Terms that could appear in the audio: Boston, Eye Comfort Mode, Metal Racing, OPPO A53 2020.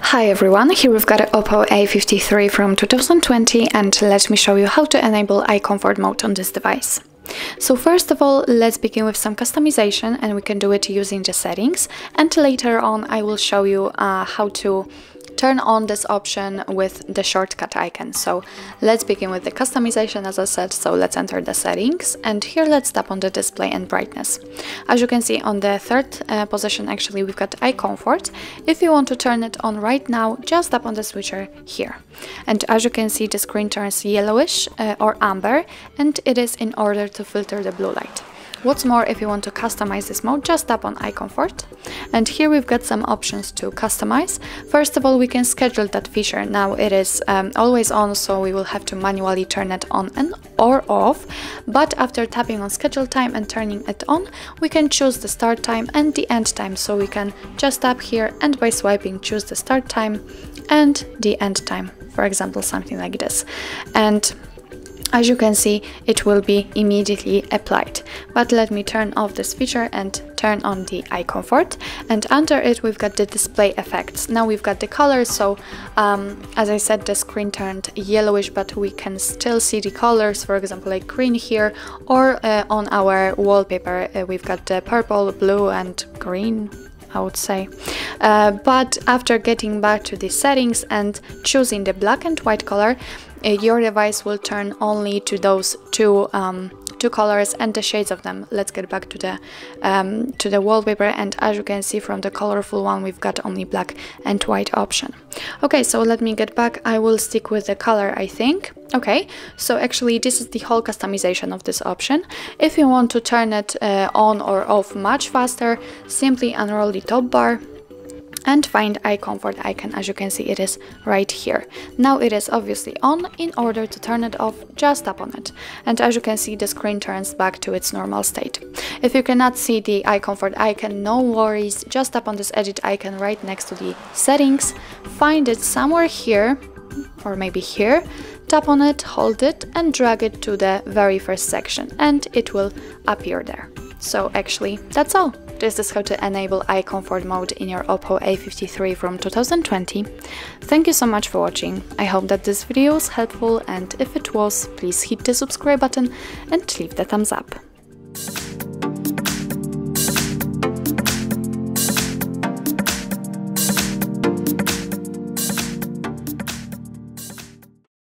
Hi everyone, here we've got an OPPO A53 from 2020 and let me show you how to enable Eye Comfort Mode on this device. So first of all, let's begin with some customization, and we can do it using the settings, and later on I will show you how to turn on this option with the shortcut icon. So let's begin with the customization, as I said. So let's enter the settings, and here let's tap on the display and brightness. As you can see, on the third position actually we've got Eye Comfort. If you want to turn it on right now, just tap on the switcher here, and as you can see the screen turns yellowish or amber, and it is in order to filter the blue light. What's more, if you want to customize this mode, just tap on Eye Comfort, and here we've got some options to customize. First of all, we can schedule that feature. Now it is always on, so we will have to manually turn it on and or off, but after tapping on schedule time and turning it on, we can choose the start time and the end time. So we can just tap here and by swiping choose the start time and the end time, for example something like this, and as you can see it will be immediately applied. But let me turn off this feature and turn on the Eye Comfort, and under it we've got the display effects. Now we've got the colors, so as I said, the screen turned yellowish, but we can still see the colors, for example like green here, or on our wallpaper we've got the purple, blue and green, I would say. But after getting back to the settings and choosing the black and white color, your device will turn only to those two colors and the shades of them. Let's get back to the wallpaper, and as you can see from the colorful one we've got only black and white option. Okay, so let me get back. I will stick with the color, I think. Okay, so actually this is the whole customization of this option. If you want to turn it on or off much faster, simply unroll the top bar and find Eye Comfort icon. As you can see, it is right here. Now it is obviously on. In order to turn it off, just tap on it, and as you can see the screen turns back to its normal state. If you cannot see the Eye Comfort icon, no worries, just tap on this edit icon right next to the settings, find it somewhere here or maybe here, tap on it, hold it and drag it to the very first section, and it will appear there. So actually that's all. This is how to enable Eye Comfort Mode in your OPPO A53 from 2020. Thank you so much for watching. I hope that this video was helpful, and if it was, please hit the subscribe button and leave the thumbs up.